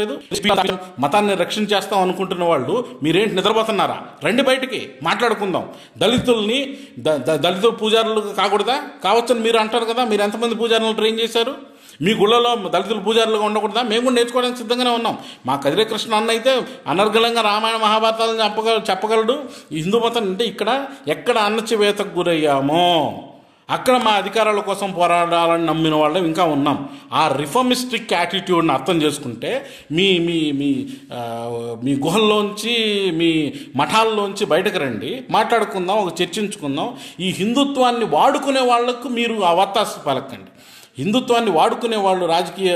లేదు మతాన్ని రక్షించేస్తాం అనుకుంటున్న వాళ్ళు మీరేంటి నిద్రపోతున్నారా? రండి బయటికి మాట్లాడుకుందాం. దళితుల్ని దళిత పూజారులు కాకూడదా? కావచ్చని మీరు అంటారు కదా. మీరు ఎంతమంది పూజారులను ట్రైన్ చేశారు? మీ గుళ్ళలో దళితులు పూజారులుగా ఉండకూడదా? మేము కూడా నేర్చుకోవడానికి సిద్ధంగానే ఉన్నాం. మా కదిరేకృష్ణ అన్న అయితే అనర్గళంగా రామాయణ మహాభారతాలను చెప్పగలడు. హిందూ మతం అంటే ఇక్కడ ఎక్కడ అణచివేతకు గురయ్యామో అక్కడ మా అధికారాల కోసం పోరాడాలని నమ్మిన వాళ్ళం ఇంకా ఉన్నాం. ఆ రిఫార్మిస్టిక్ యాటిట్యూడ్ని అర్థం చేసుకుంటే మీ మీ మీ మీ గుహల్లోంచి మీ మఠాల్లోంచి బయటకు రండి, మాట్లాడుకుందాం, ఒక చర్చించుకుందాం. ఈ హిందుత్వాన్ని వాడుకునే వాళ్లకు మీరు ఆ వత్తాసు పలకండి. హిందుత్వాన్ని వాడుకునే వాళ్ళు రాజకీయ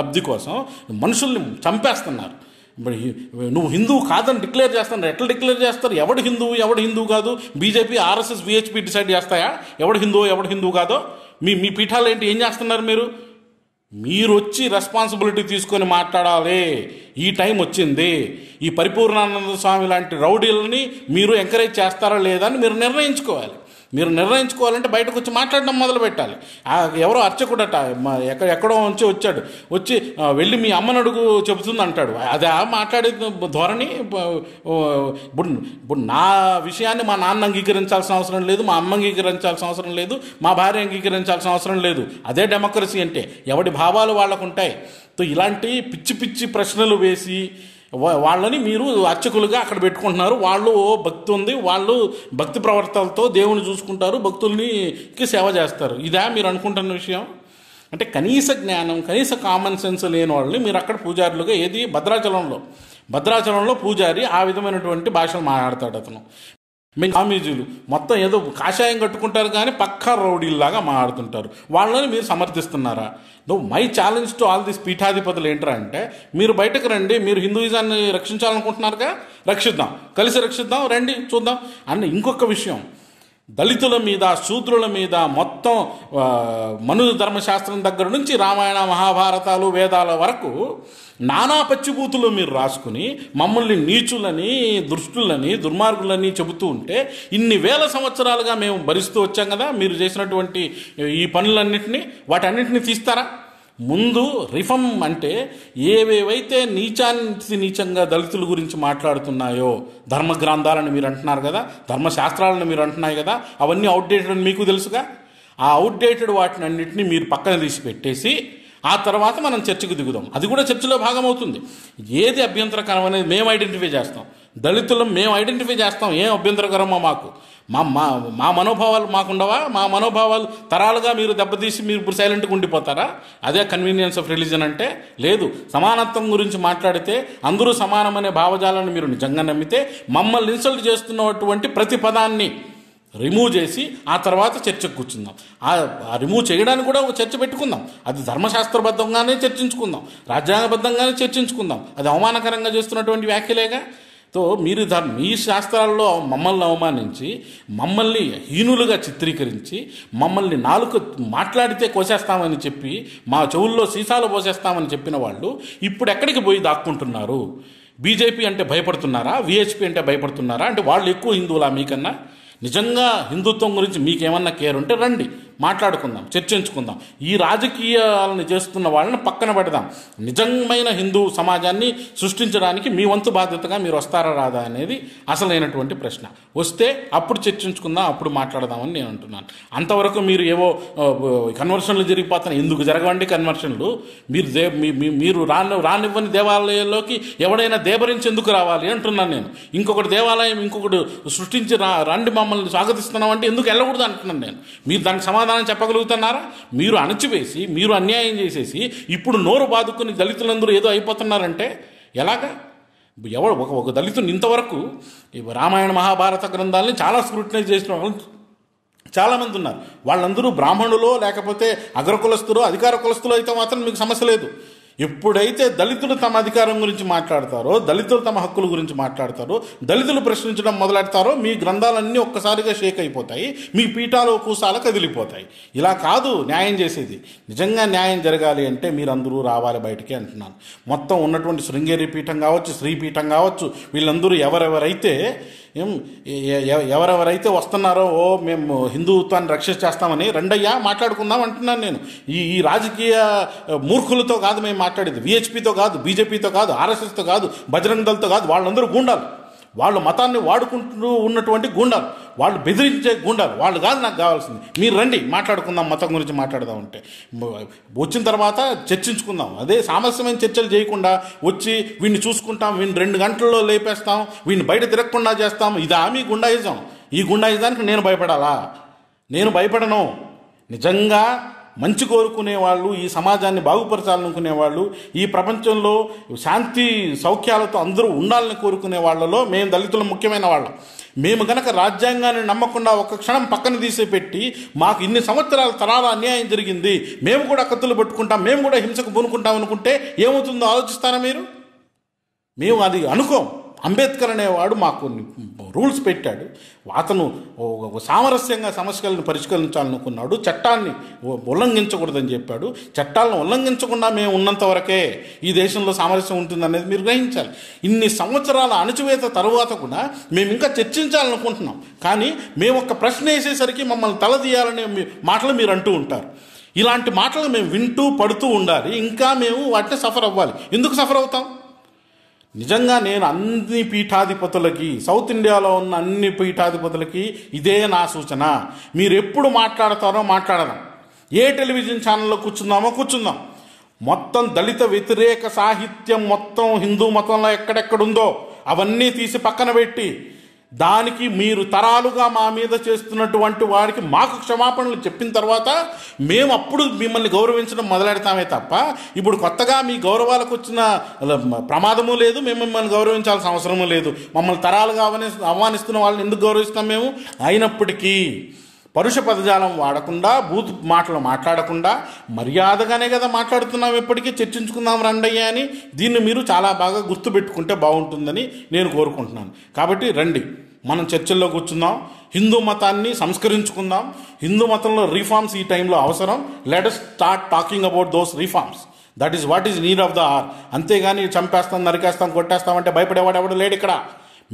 లబ్ధి కోసం మనుషుల్ని చంపేస్తున్నారు. నువ్వు హిందువు కాదని డిక్లేర్ చేస్తున్నారు. ఎట్లా డిక్లేర్ చేస్తారు? ఎవడు హిందువు ఎవడు హిందువు కాదు? బీజేపీ, ఆర్ఎస్ఎస్, విహెచ్పీ డిసైడ్ చేస్తాయా ఎవడు హిందువు ఎవడు హిందువు కాదో? మీ మీ పీఠాలు ఏంటి? ఏం చేస్తున్నారు మీరు? మీరు వచ్చి రెస్పాన్సిబిలిటీ తీసుకొని మాట్లాడాలి. ఈ టైం వచ్చింది. ఈ పరిపూర్ణానంద స్వామి లాంటి రౌడీలని మీరు ఎంకరేజ్ చేస్తారా లేదా అని మీరు నిర్ణయించుకోవాలి. మీరు నిర్ణయించుకోవాలంటే బయటకు వచ్చి మాట్లాడడం మొదలు పెట్టాలి. ఎవరో అర్చకుడట ఎక్కడో నుంచి వచ్చి వెళ్ళి మీ అమ్మను అడుగు చెబుతుంది అంటాడు. అది మాట్లాడే ధోరణి. ఇప్పుడు నా విషయాన్ని మా నాన్న అంగీకరించాల్సిన అవసరం లేదు, మా అమ్మ అంగీకరించాల్సిన అవసరం లేదు, మా భార్య అంగీకరించాల్సిన అవసరం లేదు. అదే డెమోక్రసీ అంటే. ఎవడి భావాలు వాళ్ళకు ఉంటాయి. ఇలాంటి పిచ్చి పిచ్చి ప్రశ్నలు వేసి వాళ్ళని మీరు అర్చకులుగా అక్కడ పెట్టుకుంటున్నారు. వాళ్ళు ఓ భక్తి ఉంది, వాళ్ళు భక్తి ప్రవర్తనతో దేవుని చూసుకుంటారు, భక్తుల్నికి సేవ చేస్తారు. ఇదా మీరు అనుకుంటున్న విషయం? అంటే కనీస జ్ఞానం, కనీస కామన్ సెన్స్ లేని వాళ్ళని మీరు అక్కడ పూజారులుగా ఏది భద్రాచలంలో పూజారి ఆ విధమైనటువంటి భాషలు మాట్లాడతాడు అతను. స్వామీజీలు మొత్తం ఏదో కాషాయం కట్టుకుంటారు కానీ పక్కా రౌడీల్లాగా మాట్లాడుతుంటారు. వాళ్ళని మీరు సమర్థిస్తున్నారా? My challenge to all this పీఠాధిపతులు ఏంటరా అంటే మీరు బయటకు రండి. మీరు హిందూయిజాన్ని రక్షించాలనుకుంటున్నారుగా, రక్షిద్దాం, కలిసి రక్షిద్దాం, రండి చూద్దాం అన్న. ఇంకొక విషయం, దళితుల మీద, శూద్రుల మీద మొత్తం మను ధర్మశాస్త్రం దగ్గర నుంచి రామాయణ మహాభారతాలు వేదాల వరకు నానా పచ్చిబూతులు మీరు రాసుకుని మమ్మల్ని నీచులని, దుష్టులని, దుర్మార్గులని చెబుతూ ఉంటే ఇన్ని వేల సంవత్సరాలుగా మేము భరిస్తూ వచ్చాం కదా మీరు చేసినటువంటి ఈ పనులన్నింటినీ, వాటన్నిటిని తీస్తారా? ముందు రిఫమ్ అంటే ఏవేవైతే నీచానికి నీచంగా దళితుల గురించి మాట్లాడుతున్నాయో, ధర్మ గ్రంథాలను మీరు అంటున్నారు కదా, ధర్మశాస్త్రాలను మీరు అంటున్నాయి కదా, అవన్నీ అవుట్డేటెడ్ అని మీకు తెలుసుగా. ఆ అవుట్డేటెడ్ వాటిని అన్నింటినీ మీరు పక్కన తీసి పెట్టేసి ఆ తర్వాత మనం చర్చకు దిగుదాం. అది కూడా చర్చలో భాగం అవుతుంది. ఏది అభ్యంతరకరం అనేది మేము ఐడెంటిఫై చేస్తాం. దళితులం మేము ఐడెంటిఫై చేస్తాం. ఏం అభ్యంతరకరమో మాకు, మా మా మనోభావాలు మాకుండవా? మా మనోభావాలు తరాలుగా మీరు దెబ్బతీసి మీరు సైలెంట్గా ఉండిపోతారా? అదే కన్వీనియన్స్ ఆఫ్ రిలీజన్ అంటే? లేదు. సమానత్వం గురించి మాట్లాడితే అందరూ సమానమనే భావజాలను మీరు నిజంగా నమ్మితే మమ్మల్ని ఇన్సల్ట్ చేస్తున్నటువంటి ప్రతి పదాన్ని రిమూవ్ చేసి ఆ తర్వాత చర్చకు కూర్చుందాం. ఆ రిమూవ్ చేయడానికి కూడా ఒక చర్చ పెట్టుకుందాం. అది ధర్మశాస్త్రబద్ధంగానే చర్చించుకుందాం, రాజ్యాంగబద్ధంగానే చర్చించుకుందాం. అది అవమానకరంగా చేస్తున్నటువంటి వ్యాఖ్యలేగా. మీరు మీ శాస్త్రాల్లో మమ్మల్ని అవమానించి, మమ్మల్ని హీనులుగా చిత్రీకరించి, మమ్మల్ని నాలుక మాట్లాడితే కోసేస్తామని చెప్పి, మా చెవుల్లో సీసాలు పోసేస్తామని చెప్పిన వాళ్ళు ఇప్పుడు ఎక్కడికి పోయి దాక్కుంటున్నారు? బీజేపీ అంటే భయపడుతున్నారా? విహెచ్పీ అంటే భయపడుతున్నారా? అంటే వాళ్ళు ఎక్కువ హిందువులా మీకన్నా? నిజంగా హిందుత్వం గురించి మీకేమన్నా కేర్ ఉంటే రండి, మాట్లాడుకుందాం, చర్చించుకుందాం. ఈ రాజకీయాలను చేస్తున్న వాళ్ళని పక్కన పెడదాం. నిజమైన హిందూ సమాజాన్ని సృష్టించడానికి మీ వంతు బాధ్యతగా మీరు వస్తారా రాదా అనేది అసలైనటువంటి ప్రశ్న. వస్తే అప్పుడు చర్చించుకుందాం, అప్పుడు మాట్లాడదామని నేను అంటున్నాను. అంతవరకు మీరు ఏవో కన్వర్షన్లు జరిగిపోతున్నాయి. ఎందుకు జరగవండి కన్వర్షన్లు? మీరు రానివ్వని దేవాలయాల్లోకి ఎవడైనా దేవరించి ఎందుకు రావాలి అంటున్నాను నేను. ఇంకొకటి దేవాలయం ఇంకొకటి సృష్టించి రండి మమ్మల్ని స్వాగతిస్తున్నామంటే ఎందుకు వెళ్ళకూడదు అంటున్నాను నేను. మీరు దానికి సమాధానం చెప్పగలుగుతున్నారా? మీరు అణచివేసి, మీరు అన్యాయం చేసేసి ఇప్పుడు నోరు బాదుకుని దళితులందరూ ఏదో అయిపోతున్నారంటే ఎలాగా? ఎవరు ఒక దళితుని ఇంతవరకు రామాయణ మహాభారత గ్రంథాలని చాలా స్క్రూటినైజ్ చేసిన వాళ్ళు చాలామంది ఉన్నారు. వాళ్ళందరూ బ్రాహ్మణులో లేకపోతే అగ్రకులస్తులో, అధికార కులస్తులో అయితే మాత్రం మీకు సమస్య లేదు. ఎప్పుడైతే దళితులు తమ అధికారం గురించి మాట్లాడతారో, దళితులు తమ హక్కుల గురించి మాట్లాడతారో, దళితులు ప్రశ్నించడం మొదలెడతారో మీ గ్రంథాలన్నీ ఒక్కసారిగా షేక్ అయిపోతాయి, మీ పీఠాలు కూసాలు కదిలిపోతాయి. ఇలా కాదు న్యాయం చేసేది. నిజంగా న్యాయం జరగాలి అంటే మీరందరూ రావాలి బయటికి అంటున్నాను. మొత్తం ఉన్నటువంటి శృంగేరి పీఠం కావచ్చు, శ్రీపీఠం కావచ్చు, వీళ్ళందరూ ఎవరెవరైతే ఎవరెవరైతే వస్తున్నారో ఓ మేము హిందుత్వాన్ని రక్షిస్తామని రెండయ్యా మాట్లాడుకుందాం అంటున్నాను నేను. ఈ రాజకీయ మూర్ఖులతో కాదు మేము మాట్లాడేది, విహెచ్పితో కాదు, బీజేపీతో కాదు, ఆర్ఎస్ఎస్తో కాదు, బజరంగ దళతో కాదు. వాళ్ళందరూ గుండాలు, వాళ్ళు మతాన్ని వాడుకుంటూ ఉన్నటువంటి గుండాలు, వాళ్ళు బెదిరించే గుండాలు, వాళ్ళు కాదు నాకు కావాల్సింది. మీరు రండి మాట్లాడుకుందాం, మతం గురించి మాట్లాడదాం అంటే వచ్చిన తర్వాత చర్చించుకుందాం. అదే సామరస్యమైన చర్చలు చేయకుండా వచ్చి వీడిని చూసుకుంటాం, వీడిని 2 గంటల్లో లేపేస్తాం, వీడిని బయట తిరగకుండా చేస్తాం, ఇదా మీ గుండాయిజం? ఈ గుండాయిజానికి నేను భయపడాలా? నేను భయపడను. నిజంగా మంచి కోరుకునే వాళ్ళు, ఈ సమాజాన్ని బాగుపరచాలనుకునే వాళ్ళు, ఈ ప్రపంచంలో శాంతి సౌఖ్యాలతో అందరూ ఉండాలని కోరుకునే వాళ్ళలో మేము దళితులు ముఖ్యమైన వాళ్ళం. మేము కనుక రాజ్యాంగాన్ని నమ్మకుండా ఒక క్షణం పక్కన తీసిపెట్టి మాకు ఇన్ని సంవత్సరాల తరాల అన్యాయం జరిగింది, మేము కూడా కత్తులు పట్టుకుంటాం, మేము కూడా హింసకు పూనుకుంటాం అనుకుంటే ఏమవుతుందో ఆలోచిస్తారా మీరు? మేము అది అనుకోం. అంబేద్కర్ అనేవాడు మాకు రూల్స్ పెట్టాడు. అతను సామరస్యంగా సమస్యలను పరిష్కరించాలనుకున్నాడు, చట్టాన్ని ఉల్లంఘించకూడదని చెప్పాడు. చట్టాలను ఉల్లంఘించకుండా మేము ఉన్నంత వరకే ఈ దేశంలో సామరస్యం ఉంటుందనేది మీరు గ్రహించాలి. ఇన్ని సంవత్సరాల అణచివేత తర్వాత కూడా మేము ఇంకా చర్చించాలనుకుంటున్నాం, కానీ మేము ఒక ప్రశ్న వేసేసరికి మమ్మల్ని తలదీయాలనే మాటలు మీరు అంటూ ఉంటారు. ఇలాంటి మాటలు మేము వింటూ పడుతూ ఉండాలి, ఇంకా మేము వాటిని సఫర్ అవ్వాలి. ఎందుకు సఫర్ అవుతాం? నిజంగా నేను అన్ని పీఠాధిపతులకి, సౌత్ ఇండియాలో ఉన్న అన్ని పీఠాధిపతులకి ఇదే నా సూచన. మీరు ఎప్పుడు మాట్లాడతారో మాట్లాడదాం, ఏ టెలివిజన్ ఛానల్లో కూర్చుందామో కూర్చుందాం. మొత్తం దళిత వ్యతిరేక సాహిత్యం మొత్తం హిందూ మతంలో ఎక్కడెక్కడుందో అవన్నీ తీసి పక్కన పెట్టి దానికి మీరు తరాలుగా మా మీద చేస్తున్నటువంటి వాడికి మాకు క్షమాపణలు చెప్పిన తర్వాత మేము అప్పుడు మిమ్మల్ని గౌరవించడం మొదలెడతామే తప్ప ఇప్పుడు కొత్తగా మీ గౌరవాలకు వచ్చిన ప్రమాదము లేదు, మేము మిమ్మల్ని గౌరవించాల్సిన అవసరము లేదు. మమ్మల్ని తరాలుగా అవమానిస్తున్న వాళ్ళని ఎందుకు గౌరవిస్తాం మేము? అయినప్పటికీ పరుష పదజాలం వాడకుండా, బూత్ మాటలు మాట్లాడకుండా మర్యాదగానే కదా మాట్లాడుతున్నాం, ఎప్పటికీ చర్చించుకుందాం రండయ్యా అని. దీన్ని మీరు చాలా బాగా గుర్తుపెట్టుకుంటే బాగుంటుందని నేను కోరుకుంటున్నాను. కాబట్టి రండి, మనం చర్చల్లో కూర్చుందాం, హిందూ మతాన్ని సంస్కరించుకుందాం. హిందూ మతంలో రీఫార్మ్స్ ఈ టైంలో అవసరం. Let us start talking about those reforms. That is what is need of the hour. అంతేగాని చంపేస్తాం, నరికేస్తాం, కొట్టేస్తామంటే భయపడేవాడు ఎవడు లేడు ఇక్కడ.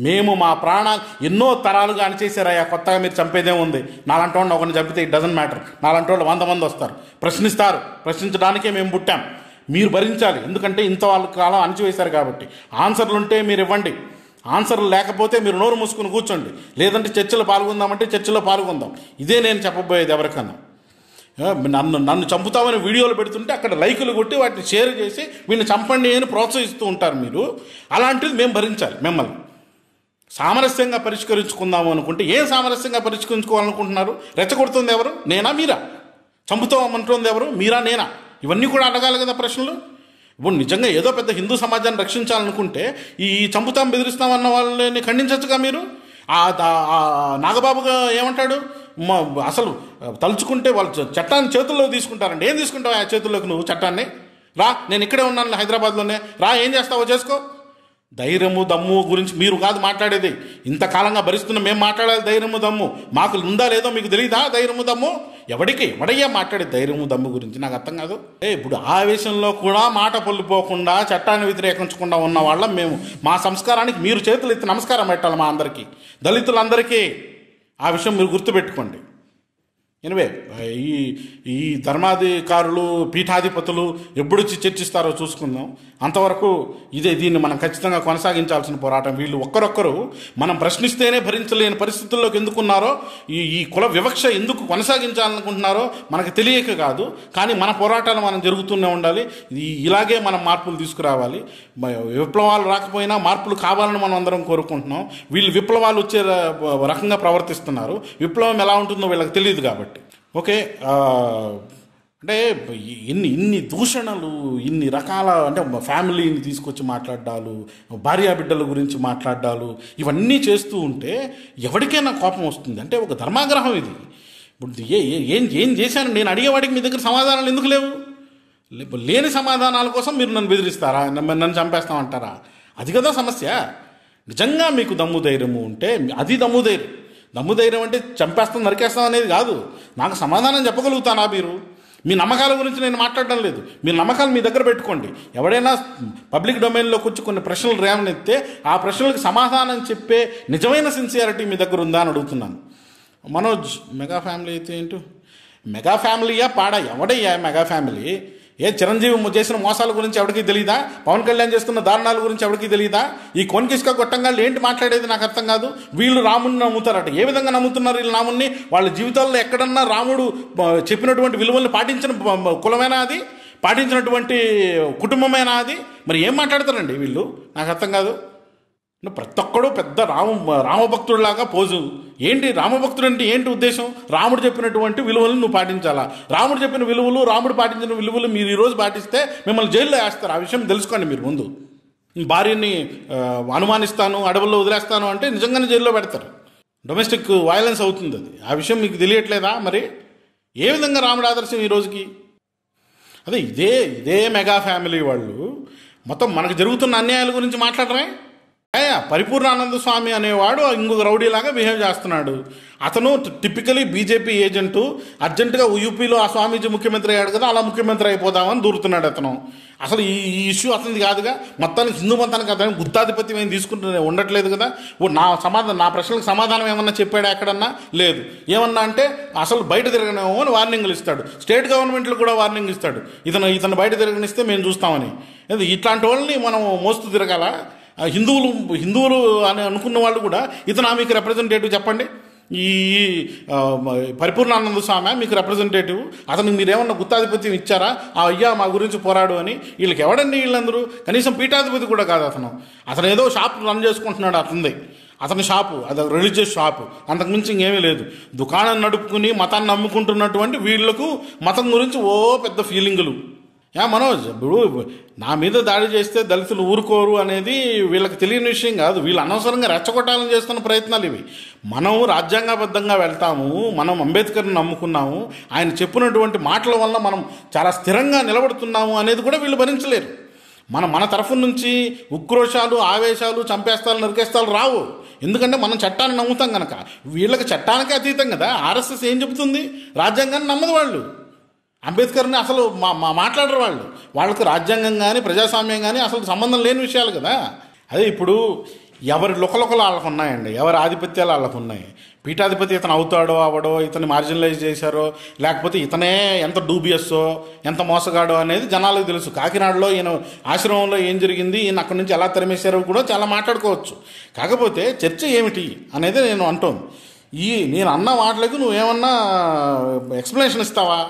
మేము మా ప్రాణాలు ఎన్నో తరాలుగా అణిచేసారయ్యా, కొత్తగా మీరు చంపేదే ఉంది. నాలంటి వాళ్ళు ఒకరిని చంపితే ఇట్ డజంట్ మ్యాటర్. నాలంటి వాళ్ళు 100 మంది వస్తారు, ప్రశ్నిస్తారు. ప్రశ్నించడానికే మేము పుట్టాం. మీరు భరించాలి, ఎందుకంటే ఇంత వాళ్ళ కాలం అణిచివేశారు కాబట్టి. ఆన్సర్లు ఉంటే మీరు ఇవ్వండి, ఆన్సర్లు లేకపోతే మీరు నోరు మూసుకుని కూర్చోండి. లేదంటే చర్చలో పాల్గొందామంటే చర్చలో పాల్గొందాం. ఇదే నేను చెప్పబోయేది. ఎవరికన్నా నన్ను చంపుతామని వీడియోలు పెడుతుంటే అక్కడ లైకులు కొట్టి వాటిని షేర్ చేసి వీడిని చంపండి అని ప్రోత్సహిస్తూ ఉంటారు మీరు. అలాంటిది మేము భరించాలి. మిమ్మల్ని సామరస్యంగా పరిష్కరించుకుందాము అనుకుంటే ఏం సామరస్యంగా పరిష్కరించుకోవాలనుకుంటున్నారు? రెచ్చగొడుతుంది ఎవరు? నేనా మీరా? చంపుతామంటుంది ఎవరు? మీరా నేనా? ఇవన్నీ కూడా అడగాలి కదా ప్రశ్నలు. ఇప్పుడు నిజంగా ఏదో పెద్ద హిందూ సమాజాన్ని రక్షించాలనుకుంటే ఈ చంపుతాం బెదిరిస్తామన్న వాళ్ళని ఖండించచ్చుగా మీరు. ఆ నాగబాబుగా ఏమంటాడు, అసలు తలుచుకుంటే వాళ్ళు చట్టాన్ని చేతుల్లో తీసుకుంటారండి. ఏం తీసుకుంటావు ఆ చేతుల్లోకి నువ్వు చట్టాన్ని? రా, నేను ఇక్కడే ఉన్నాను హైదరాబాద్లోనే, రా ఏం చేస్తావో చేసుకో. ధైర్యము దమ్ము గురించి మీరు కాదు మాట్లాడేది. ఇంతకాలంగా భరిస్తున్న మేము మాట్లాడాలి ధైర్యము దమ్ము. మాకు ఉందా లేదో మీకు తెలియదా? ధైర్యము దమ్ము ఎవడికి? ఎవడయ్యా మాట్లాడేది ధైర్యము దమ్ము గురించి? నాకు అర్థం కాదు. ఇప్పుడు ఆవేశంలో కూడా మాట పొల్లిపోకుండా, చట్టాన్ని వ్యతిరేకించకుండా ఉన్న వాళ్ళం మేము. మా సంస్కారానికి మీరు చేతులు ఎత్తి నమస్కారం పెట్టాలి మా అందరికీ, దళితులందరికీ. ఆ విషయం మీరు గుర్తుపెట్టుకోండి. ఎనివే, ఈ ధర్మాధికారులు, పీఠాధిపతులు ఎప్పుడొచ్చి చర్చిస్తారో చూసుకుందాం. అంతవరకు ఇదే, దీన్ని మనం ఖచ్చితంగా కొనసాగించాల్సిన పోరాటం. వీళ్ళు ఒక్కరొక్కరు మనం ప్రశ్నిస్తేనే భరించలేని పరిస్థితుల్లోకి ఎందుకున్నారో, ఈ కుల వివక్ష ఎందుకు కొనసాగించాలనుకుంటున్నారో మనకు తెలియక కాదు, కానీ మన పోరాటాలు మనం జరుగుతూనే ఉండాలి. ఇలాగే మనం మార్పులు తీసుకురావాలి. విప్లవాలు రాకపోయినా మార్పులు కావాలని మనం అందరం కోరుకుంటున్నాం. వీళ్ళు విప్లవాలు వచ్చే రకంగా ప్రవర్తిస్తున్నారు. విప్లవం ఎలా ఉంటుందో వీళ్ళకి తెలియదు కాబట్టి. ఓకే, అంటే ఇన్ని దూషణలు, ఇన్ని రకాల, అంటే ఫ్యామిలీని తీసుకొచ్చి మాట్లాడాలు, భార్యా బిడ్డల గురించి మాట్లాడాలు, ఇవన్నీ చేస్తూ ఉంటే ఎవరికైనా కోపం వస్తుంది. అంటే ఒక ధర్మాగ్రహం ఇది. ఇప్పుడు ఏం చేశాను నేను అడిగేవాడికి మీ దగ్గర సమాధానాలు ఎందుకు లేవు? లేని సమాధానాల కోసం మీరు నన్ను బెదిరిస్తారా, నన్ను చంపేస్తామంటారా? అది కదా సమస్య. నిజంగా మీకు దమ్ము ధైర్యము ఉంటే, అది దమ్ము ధైర్యం. దమ్ము ధైర్యం అంటే చంపేస్తాం నరికేస్తాం అనేది కాదు. నాకు సమాధానం చెప్పగలుగుతానా మీరు? మీ నమ్మకాల గురించి నేను మాట్లాడడం లేదు. మీ నమ్మకాలు మీ దగ్గర పెట్టుకోండి. ఎవరైనా పబ్లిక్ డొమైన్లో వచ్చి కొన్ని ప్రశ్నలు రేవనెత్తే ఆ ప్రశ్నలకు సమాధానం చెప్పే నిజమైన సిన్సియారిటీ మీ దగ్గర ఉందా అని అడుగుతున్నాను. మనోజ్ మెగా ఫ్యామిలీ అయితే ఏంటో మెగా ఫ్యామిలీయా పాడా? ఎవడయ్యా మెగా ఫ్యామిలీ? ఏ చిరంజీవి చేసిన మోసాల గురించి ఎవరికి తెలియదా? పవన్ కళ్యాణ్ చేస్తున్న దారుణాల గురించి ఎవరికి తెలియదా? ఈ కొన్కిస్క గొట్టంగాళ్ళు ఏంటి మాట్లాడేది నాకు అర్థం కాదు. వీళ్ళు రాముడిని నమ్ముతారట. ఏ విధంగా నమ్ముతున్నారు వీళ్ళు రాముడిని? వాళ్ళ జీవితాల్లో ఎక్కడన్నా రాముడు చెప్పినటువంటి విలువలను పాటించిన కులమైనా అది, పాటించినటువంటి కుటుంబమైనా అది. మరి ఏం మాట్లాడతారండి వీళ్ళు? నాకు అర్థం కాదు. ప్రతి ఒక్కడు పెద్ద రామభక్తుడిలాగా పోజు. ఏంటి రామభక్తుడు అంటే ఏంటి ఉద్దేశం? రాముడు చెప్పినటువంటి విలువలు నువ్వు పాటించాలా? రాముడు చెప్పిన విలువలు, రాముడు పాటించిన విలువలు మీరు ఈరోజు పాటిస్తే మిమ్మల్ని జైల్లో వేస్తారు. ఆ విషయం తెలుసుకోండి. మీరు ముందు భార్యని అనుమానిస్తాను, అడవుల్లో వదిలేస్తాను అంటే నిజంగానే జైల్లో పెడతారు. డొమెస్టిక్ వయలెన్స్ అవుతుంది అది. ఆ విషయం మీకు తెలియట్లేదా? మరి ఏ విధంగా రాముడు ఆదర్శం ఈ రోజుకి? అదే ఇదే ఇదే మెగా ఫ్యామిలీ వాళ్ళు మొత్తం మనకు జరుగుతున్న అన్యాయాల గురించి మాట్లాడరే. పరిపూర్ణానంద స్వామి అనేవాడు ఇంకొక రౌడీలాగా బిహేవ్ చేస్తున్నాడు. అతను టిపికలీ బీజేపీ ఏజెంటు. అర్జెంటుగా యూపీలో ఆ స్వామీజీ ముఖ్యమంత్రి అయ్యాడు కదా, అలా ముఖ్యమంత్రి అయిపోదామని దూరుతున్నాడు అతను. అసలు ఈ ఇష్యూ అతనిది కాదుగా. మొత్తానికి హిందూ మతానికి అతను గుత్తాధిపత్యం ఏం తీసుకుంటే ఉండట్లేదు కదా. నా ప్రశ్నలకు సమాధానం ఏమన్నా చెప్పాడా ఎక్కడన్నా? లేదు. ఏమన్నా అంటే అసలు బయట తిరగనేమో అని వార్నింగ్లు ఇస్తాడు. స్టేట్ గవర్నమెంట్లు కూడా వార్నింగ్ ఇస్తాడు. ఇతను బయట తిరగనిస్తే మేము చూస్తామని. ఇట్లాంటి వాళ్ళని మనం మోస్తూ తిరగాల? హిందువులు అని అనుకున్న వాళ్ళు కూడా ఇతను మీకు రిప్రజెంటేటివ్ చెప్పండి. ఈ పరిపూర్ణానంద స్వామి మీకు రిప్రజెంటేటివ్. అతను మీరేమన్నా గుత్తాధిపత్యం ఇచ్చారా? అయ్యా మా గురించి పోరాడు అని. వీళ్ళకి ఎవడండి వీళ్ళందరూ? కనీసం పీఠాధిపతి కూడా కాదు అతను. అతను ఏదో షాప్ రన్ చేసుకుంటున్నాడు. అతని షాపు అది రిలీజియస్ షాపు, అంతకుమించి ఇంకేమీ లేదు. దుకాణం నడుపుకుని మతాన్ని నమ్ముకుంటున్నటువంటి వీళ్లకు మతం గురించి ఓ పెద్ద ఫీలింగులు. యా మనోజ్, ఇప్పుడు నా మీద దాడి చేస్తే దళితులు ఊరుకోరు అనేది వీళ్ళకి తెలియని విషయం కాదు. వీళ్ళు అనవసరంగా రెచ్చగొట్టాలని చేస్తున్న ప్రయత్నాలు ఇవి. మనం రాజ్యాంగబద్ధంగా వెళ్తాము. మనం అంబేద్కర్ని నమ్ముకున్నాము. ఆయన చెప్పినటువంటి మాటల వల్ల మనం చాలా స్థిరంగా నిలబడుతున్నాము అనేది కూడా వీళ్ళు భరించలేరు. మన తరఫు నుంచి ఉక్రోషాలు, ఆవేశాలు, చంపేస్తాలు, నరికేస్తాలు రావు. ఎందుకంటే మనం చట్టాన్ని నమ్ముతాం కనుక. వీళ్ళకి చట్టానికే అతీతం కదా. ఆర్ఎస్ఎస్ ఏం చెబుతుంది? రాజ్యాంగాన్ని నమ్మదు వాళ్ళు. అంబేద్కర్ని అసలు మాట్లాడరు వాళ్ళు. వాళ్ళకు రాజ్యాంగం కానీ ప్రజాస్వామ్యం కానీ అసలు సంబంధం లేని విషయాలు కదా. అదే ఇప్పుడు ఎవరి లొకలొకలు వాళ్ళకు ఉన్నాయండి, ఎవరి ఆధిపత్యాలు వాళ్ళకు ఉన్నాయి. పీఠాధిపతి ఇతను అవుతాడో అవడో, ఇతను మార్జినలైజ్ చేశారో, లేకపోతే ఇతనే ఎంత డూబియస్సో, ఎంత మోసగాడో అనేది జనాలకు తెలుసు. కాకినాడలో ఈయన ఆశ్రమంలో ఏం జరిగింది, ఈయన అక్కడి నుంచి ఎలా తరిమేశారో కూడా చాలా మాట్లాడుకోవచ్చు. కాకపోతే చర్చ ఏమిటి అనేది నేను అంటాను. నేను అన్న వాటికి నువ్వేమన్నా ఎక్స్ప్లెనేషన్ ఇస్తావా?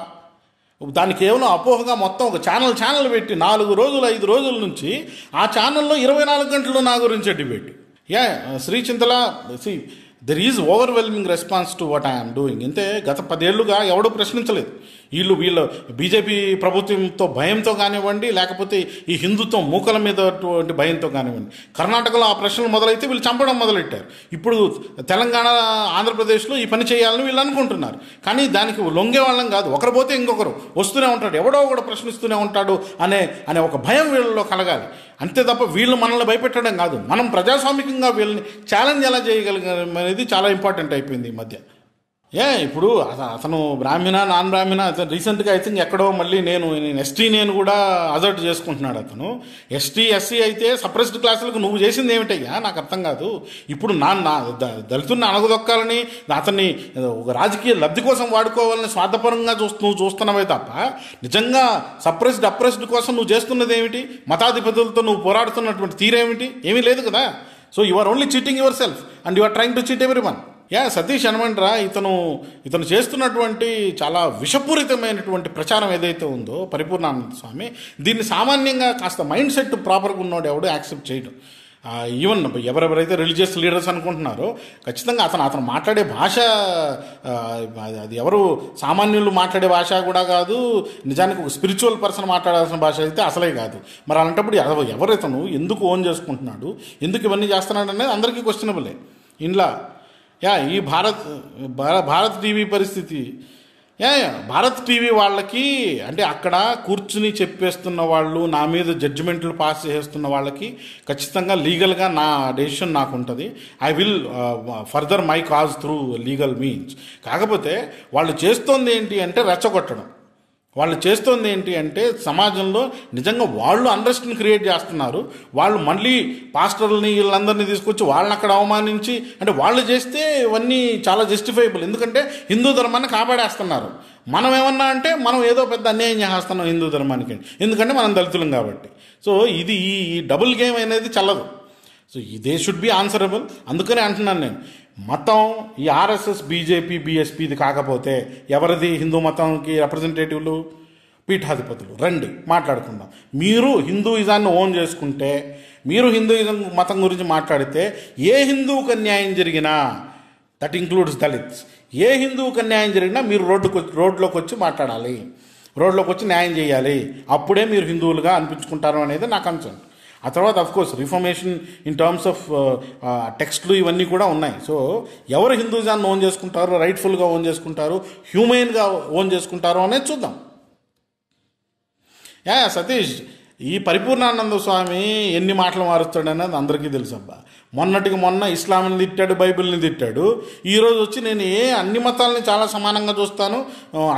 దాన్ని కేవలం అపోహగా మొత్తం ఒక ఛానల్ పెట్టి 4 రోజులు 5 రోజుల నుంచి ఆ ఛానల్లో 24 గంటలు నా గురించి debate. Yeah Shri Chintala, see there is overwhelming response to what I'm doing. అంతే. గత 10 ఏళ్లుగా ఎవడూ ప్రశ్నించలేదు. వీళ్ళు బీజేపీ ప్రభుత్వంతో భయంతో కానివ్వండి, లేకపోతే ఈ హిందుత్వం మూకల మీద భయంతో కానివ్వండి, కర్ణాటకలో ఆ ప్రశ్నలు మొదలైతే వీళ్ళు చంపడం మొదలెట్టారు. ఇప్పుడు తెలంగాణ, ఆంధ్రప్రదేశ్లో ఈ పని చేయాలని వీళ్ళు అనుకుంటున్నారు. కానీ దానికి లొంగేవాళ్ళం కాదు. ఒకరు పోతే ఇంకొకరు వస్తూనే ఉంటాడు, ఎవడో ఒకడు ప్రశ్నిస్తూనే ఉంటాడు అనే ఒక భయం వీళ్ళలో కలగాలి. అంతే తప్ప వీళ్ళు మనల్ని భయపెట్టడం కాదు. మనం ప్రజాస్వామికంగా వీళ్ళని ఛాలెంజ్ ఎలా చేయగలిగాం అనేది చాలా ఇంపార్టెంట్ అయిపోయింది ఈ మధ్య. ఇప్పుడు అతను బ్రాహ్మణ, నాన్ బ్రాహ్మణ, అతను రీసెంట్గా ఐ థింక్ ఎక్కడో మళ్ళీ నేను ఎస్టీ నేను కూడా అజర్ట్ చేసుకుంటున్నాడు అతను. ఎస్టీ ఎస్సీ అయితే సప్రెస్డ్ క్లాసులకు నువ్వు చేసింది ఏమిటయ్యా? నాకు అర్థం కాదు. ఇప్పుడు నా దళితుడిని అణగదొక్కాలని, అతన్ని ఒక రాజకీయ లబ్ధి కోసం వాడుకోవాలని స్వార్థపరంగా నువ్వు చూస్తున్నావే తప్ప నిజంగా సప్రెస్డ్, అప్రెస్డ్ కోసం నువ్వు చేస్తున్నది ఏమిటి? మతాధిపతులతో నువ్వు పోరాడుతున్నటువంటి తీరేమిటి? ఏమీ లేదు కదా. So you are only cheating yourself and you are trying to cheat everyone. Yeah Satish Hanumantra, ఇతను చేస్తున్నటువంటి చాలా విషపూరితమైనటువంటి ప్రచారం ఏదైతే ఉందో పరిపూర్ణానంద స్వామి, దీన్ని సామాన్యంగా కాస్త మైండ్ సెట్ ప్రాపర్గా ఉన్నాడు ఎవడు యాక్సెప్ట్ చేయడం. ఈవెన్ ఎవరెవరైతే రిలీజియస్ లీడర్స్ అనుకుంటున్నారో ఖచ్చితంగా అతను మాట్లాడే భాష అది ఎవరు సామాన్యులు మాట్లాడే భాష కూడా కాదు. నిజానికి ఒక స్పిరిచువల్ పర్సన్ మాట్లాడాల్సిన భాష అయితే అసలే కాదు. మరి అలాంటప్పుడు ఎవరైతను ఎందుకు ఓన్ చేసుకుంటున్నాడు, ఎందుకు ఇవన్నీ చేస్తున్నాడు అనేది అందరికీ క్వశ్చనబులే. ఇంట్లో ఈ భారత్ టీవీ పరిస్థితి, భారత్ టీవీ వాళ్ళకి అంటే అక్కడ కూర్చుని చెప్పేస్తున్న వాళ్ళు, నా మీద జడ్జిమెంట్లు పాస్ చేస్తున్న వాళ్ళకి ఖచ్చితంగా లీగల్గా నా డెసిషన్ నాకు ఉంటుంది. I will further my cause through legal means. కాకపోతే వాళ్ళు చేస్తోంది ఏంటి అంటే రెచ్చగొట్టడం. వాళ్ళు చేస్తుంది ఏంటి అంటే సమాజంలో నిజంగా వాళ్ళు అండర్స్టాండ్ క్రియేట్ చేస్తున్నారు. వాళ్ళు మళ్ళీ పాస్టర్లని వీళ్ళందరినీ తీసుకొచ్చి వాళ్ళని అక్కడ అవమానించి అంటే వాళ్ళు చేస్తే ఇవన్నీ చాలా జస్టిఫైబుల్. ఎందుకంటే హిందూ ధర్మాన్ని కాపాడేస్తున్నారు. మనం ఏమన్నా అంటే మనం ఏదో పెద్ద అన్యాయం చేస్తున్నాం హిందూ ధర్మానికి, ఎందుకంటే మనం దళితులం కాబట్టి. సో ఇది ఈ డబుల్ గేమ్ అనేది చల్లదు. So they should be answerable. అందుకనే అంటున్నాను నేను, మతం ఈ ఆర్ఎస్ఎస్ బీజేపీ బీఎస్పీ ఇది కాకపోతే ఎవరిది? హిందూ మతంకి రిప్రజెంటేటివ్లు పీఠాధిపతులు రండి మాట్లాడుకుందాం. మీరు హిందూయిజాన్ని ఓన్ చేసుకుంటే, మీరు హిందూయిజం మతం గురించి మాట్లాడితే ఏ హిందూకి అన్యాయం జరిగినా, దట్ ఇంక్లూడ్స్ దళిత్స్, ఏ హిందూకి అన్యాయం జరిగినా మీరు రోడ్లోకి వచ్చి మాట్లాడాలి, రోడ్లోకి వచ్చి న్యాయం చేయాలి. అప్పుడే మీరు హిందువులుగా అనిపించుకుంటారు అనేది నా కన్సర్న్. ఆ తర్వాత of course reformation in terms of టెక్స్ట్లు ఇవన్నీ కూడా ఉన్నాయి. సో ఎవరు హిందూజాన్ని ఓన్ చేసుకుంటారు, రైట్ఫుల్గా ఓన్ చేసుకుంటారు, హ్యూమెయిన్గా ఓన్ చేసుకుంటారు అనేది చూద్దాం. యా సతీష్, ఈ పరిపూర్ణానంద స్వామి ఎన్ని మాటలు మారుస్తాడు అనేది అందరికీ తెలుసు. అబ్బా మొన్నటికి మొన్న ఇస్లాంని తిట్టాడు, బైబిల్ని తిట్టాడు, ఈరోజు వచ్చి నేను అన్ని మతాలని చాలా సమానంగా చూస్తాను,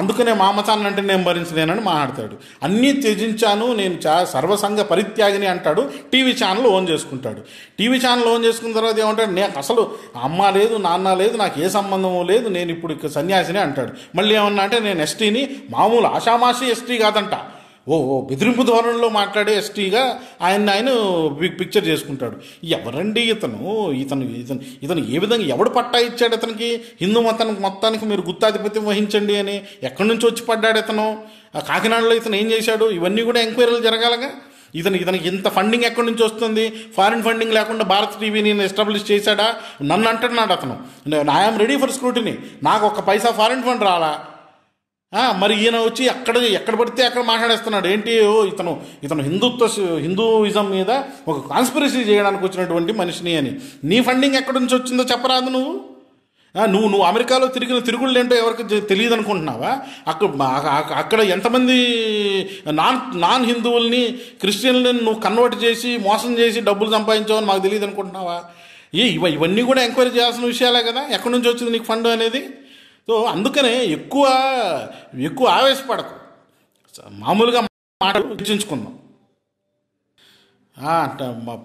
అందుకనే మా మతాన్ని అంటే నేను భరించలేనని మాట్లాడతాడు. అన్నీ త్యజించాను నేను, సర్వసంగ పరిత్యాగిని అంటాడు. టీవీ ఛానల్ ఓన్ చేసుకుంటాడు. టీవీ ఛానల్ ఓన్ చేసుకున్న తర్వాత ఏమంటాడు, నాకు అసలు అమ్మ లేదు, నాన్న లేదు, నాకు ఏ సంబంధము లేదు, నేను ఇప్పుడు ఇక సన్యాసిని అంటాడు. మళ్ళీ ఏమన్నా అంటే నేను ఎస్టీని, మామూలు ఆషామాషి ఎస్టీ కాదంట, ఓ బెదిరింపు ధోరణిలో మాట్లాడే ఎస్టీగా ఆయన పిక్చర్ చేసుకుంటాడు. ఎవరండి ఇతను? ఇతను ఇతను ఇతను ఏ విధంగా ఎవడు పట్టా ఇచ్చాడు ఇతనికి? హిందూ మతానికి మొత్తానికి మీరు గుత్తాధిపత్యం వహించండి అని ఎక్కడి నుంచి వచ్చి పడ్డాడు ఇతను? కాకినాడలో ఇతను ఏం చేశాడు? ఇవన్నీ కూడా ఎంక్వైరీలు జరగాలగా. ఇతనికి ఇంత ఫండింగ్ ఎక్కడి నుంచి వస్తుంది? ఫారిన్ ఫండింగ్ లేకుండా భారత్ టీవీ నేను ఎస్టాబ్లిష్ చేశాడా? నన్ను అంటున్నాడు అతను, ఐఎమ్ రెడీ ఫర్ స్క్రూటినీ, నాకు ఒక్క పైసా ఫారిన్ ఫండ్ రాలా. మరి ఈయన వచ్చి ఎక్కడ పడితే అక్కడ మాట్లాడేస్తున్నాడు. ఏంటి ఇతను హిందూయిజం మీద ఒక కాన్స్పిరసీ చేయడానికి వచ్చినటువంటి మనిషిని అని. నీ ఫండింగ్ ఎక్కడి నుంచి వచ్చిందో చెప్పరాదు నువ్వు. నువ్వు అమెరికాలో తిరిగిన తిరుగుళ్ళు ఏంటో ఎవరికి తెలియదు అనుకుంటున్నావా? అక్కడ ఎంతమంది నాన్ హిందువుల్ని, క్రిస్టియన్లని నువ్వు కన్వర్ట్ చేసి మోసం చేసి డబ్బులు సంపాదించావని మాకు తెలియదు అనుకుంటున్నావా? ఇవన్నీ కూడా ఎంక్వైరీ చేయాల్సిన విషయాలే కదా. ఎక్కడి నుంచి వచ్చింది నీకు ఫండ్ అనేది? సో అందుకనే ఎక్కువ ఆవేశపడకు, మామూలుగా మాట్లాడుకుందాం.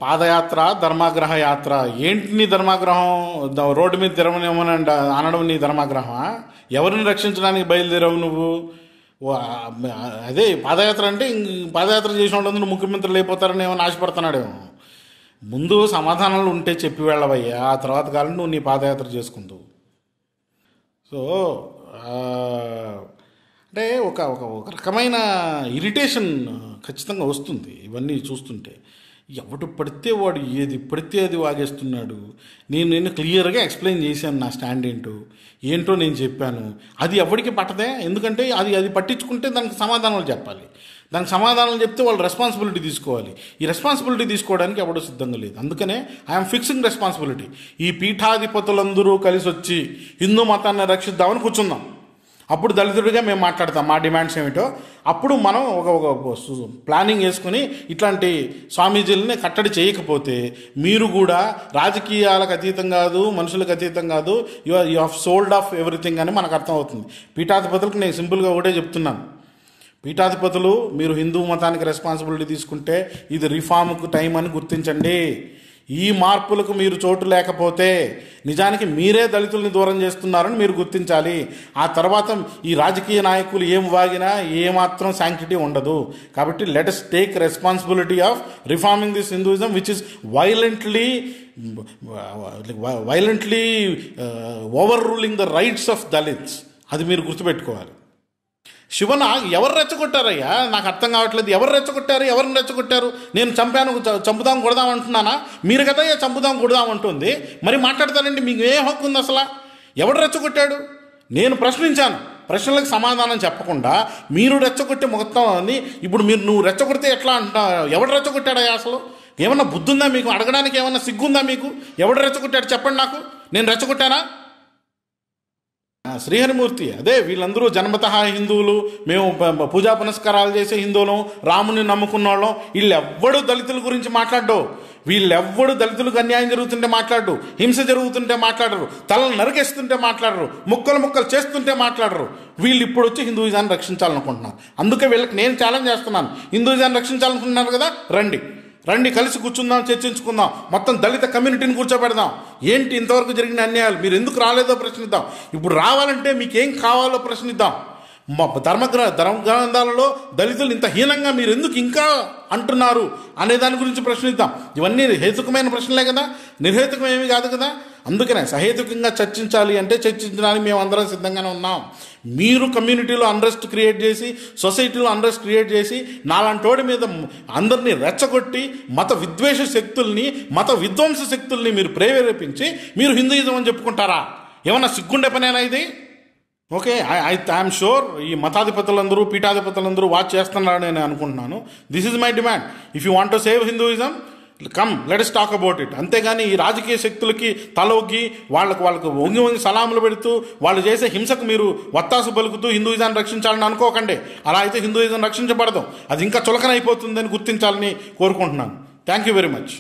పాదయాత్ర, ధర్మాగ్రహ యాత్ర ఏంటి నీ ధర్మాగ్రహం? రోడ్డు మీద తిరగనేమని అనడం నీ ధర్మాగ్రహమా? ఎవరిని రక్షించడానికి బయలుదేరావు నువ్వు? అదే పాదయాత్ర అంటే పాదయాత్ర చేసిన వాళ్ళందరూ ముఖ్యమంత్రులు అయిపోతారని ఏమని ఆశపడుతున్నాడేమో. ముందు సమాధానాలు ఉంటే చెప్పి వెళ్ళవయ్యా, ఆ తర్వాత కాలం నువ్వు నీ పాదయాత్ర చేసుకుంటావు. సో అంటే ఒక ఒక రకమైన ఇరిటేషన్ ఖచ్చితంగా వస్తుంది ఇవన్నీ చూస్తుంటే. ఎవడు పడితే వాడు ఏది పడితే అది వాగేస్తున్నాడు. నేను క్లియర్గా ఎక్స్ప్లెయిన్ చేశాను నా స్టాండ్ ఏంటో నేను చెప్పాను. అది ఎవరికి పట్టదే, ఎందుకంటే అది పట్టించుకుంటే దానికి సమాధానాలు చెప్పాలి, దానికి సమాధానాలు చెప్తే వాళ్ళు రెస్పాన్సిబిలిటీ తీసుకోవాలి. ఈ రెస్పాన్సిబిలిటీ తీసుకోవడానికి ఎవడో సిద్ధంగా లేదు. అందుకనే ఐఎమ్ ఫిక్సింగ్ రెస్పాన్సిబిలిటీ. ఈ పీఠాధిపతులందరూ కలిసి వచ్చి హిందూ మతాన్ని రక్షిద్దామని కూర్చుందాం. అప్పుడు దళితుడిగా మేము మాట్లాడతాం మా డిమాండ్స్ ఏమిటో. అప్పుడు మనం ఒక ప్లానింగ్ వేసుకుని ఇట్లాంటి స్వామీజీలని కట్టడి చేయకపోతే మీరు కూడా రాజకీయాలకు అతీతం కాదు, మనుషులకు అతీతం కాదు, you have sold off everything అని మనకు అర్థం అవుతుంది. పీఠాధిపతులకు నేను సింపుల్గా ఒకటే చెప్తున్నాను, పీఠాధిపతులు మీరు హిందూ మతానికి రెస్పాన్సిబిలిటీ తీసుకుంటే ఇది రిఫార్మ్కు టైం అని గుర్తించండి. ఈ మార్పులకు మీరు చోటు లేకపోతే నిజానికి మీరే దళితుల్ని దూరం చేస్తున్నారని మీరు గుర్తించాలి. ఆ తర్వాత ఈ రాజకీయ నాయకులు ఏం వాగినా ఏమాత్రం శాంక్టిటీ ఉండదు. కాబట్టి let us take responsibility of reforming this Hinduism which is violently overruling the rights of Dalits. అది మీరు గుర్తుపెట్టుకోవాలి. శివన ఎవరు రెచ్చగొట్టారయ్యా? నాకు అర్థం కావట్లేదు. ఎవరిని రెచ్చగొట్టారు? నేను చంపుదాం కొడదాం అంటున్నానా? మీరు కదా చంపుదాం కొడదాం అంటుంది, మరి మాట్లాడతారండి. మీకు ఏ హక్కు ఉంది అసలు? ఎవడు రెచ్చగొట్టాడు? నేను ప్రశ్నించాను. ప్రశ్నలకు సమాధానం చెప్పకుండా మీరు రెచ్చగొట్టి మొత్తం అని ఇప్పుడు నువ్వు రెచ్చగొడితే ఎట్లా అంటున్నావు? ఎవడు రెచ్చగొట్టాడయ్యా అసలు? ఏమన్నా బుద్ధుందా మీకు? అడగడానికి ఏమన్నా సిగ్గుందా మీకు? ఎవడు రెచ్చగొట్టాడు చెప్పండి నాకు. నేను రెచ్చగొట్టానా? శ్రీహరిమూర్తి అదే వీళ్ళందరూ జన్మతహా హిందువులు, మేము పూజా పునస్కారాలు చేసే హిందువులం, రాముని నమ్ముకున్న వాళ్ళం. వీళ్ళెవ్వడు దళితుల గురించి మాట్లాడ్డు, వీళ్ళెవ్వడు దళితులకు అన్యాయం జరుగుతుంటే మాట్లాడు, హింస జరుగుతుంటే మాట్లాడరు, తలను నరికేస్తుంటే మాట్లాడరు, ముక్కలు ముక్కలు చేస్తుంటే మాట్లాడరు. వీళ్ళు ఇప్పుడు వచ్చి హిందూయిజాన్ని రక్షించాలనుకుంటున్నారు. అందుకే వీళ్ళకి నేను ఛాలెంజ్ చేస్తున్నాను, హిందూయిజాన్ని రక్షించాలనుకుంటున్నారు కదా, రండి రండి కలిసి కూర్చుందాం, చర్చించుకుందాం, మొత్తం దళిత కమ్యూనిటీని కూర్చోబెడదాం. ఏంటి ఇంతవరకు జరిగిన అన్యాయాలు, మీరు ఎందుకు రాలేదో ప్రశ్నిద్దాం, ఇప్పుడు రావాలంటే మీకేం కావాలో ప్రశ్నిద్దాం. మా ధర్మగ్రంథాలలో దళితులు ఇంత హీనంగా మీరు ఎందుకు ఇంకా అంటున్నారు అనే దాని గురించి ప్రశ్నిద్దాం. ఇవన్నీ హేతుకమైన ప్రశ్నలే కదా, నిర్హేతుకమేమీ కాదు కదా. అందుకనే సహేతుకంగా చర్చించాలి అంటే చర్చించడానికి మేము అందరం సిద్ధంగానే ఉన్నాం. మీరు కమ్యూనిటీలో అన్రెస్ట్ క్రియేట్ చేసి, సొసైటీలో అన్రెస్ట్ క్రియేట్ చేసి, నాలాంటోడి మీద అందరినీ రెచ్చగొట్టి మత విద్వేష శక్తుల్ని, మత విధ్వంస శక్తుల్ని మీరు ప్రేరేపించి మీరు హిందూయిజం అని చెప్పుకుంటారా? ఏమన్నా సిగ్గుండే పనేనా ఇది? ఓకే, ఐఎమ్ షూర్ ఈ మతాధిపతులందరూ, పీఠాధిపతులందరూ వాచ్ చేస్తున్నారని నేను అనుకుంటున్నాను. This is my demand. If you want to save Hinduism, come let us talk about it. అంతేగాని ఈ రాజకీయ శక్తులకి తలొగ్గి, వాళ్ళకు వంగి వంగి సలాములు పెడుతూ, వాళ్ళు చేసే హింసకు మీరు వత్తాసు పలుకుతూ హిందూయిజాన్ని రక్షించాలని అనుకోకండి. అలా అయితే హిందూయిజం రక్షించబడదాం, అది ఇంకా చులకనైపోతుందని గుర్తించాలని కోరుకుంటున్నాను. Thank you very much.